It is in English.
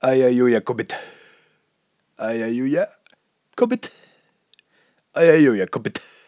Ayayoya Kobet. Ayayoya Kobet. Ayayoya Kobet.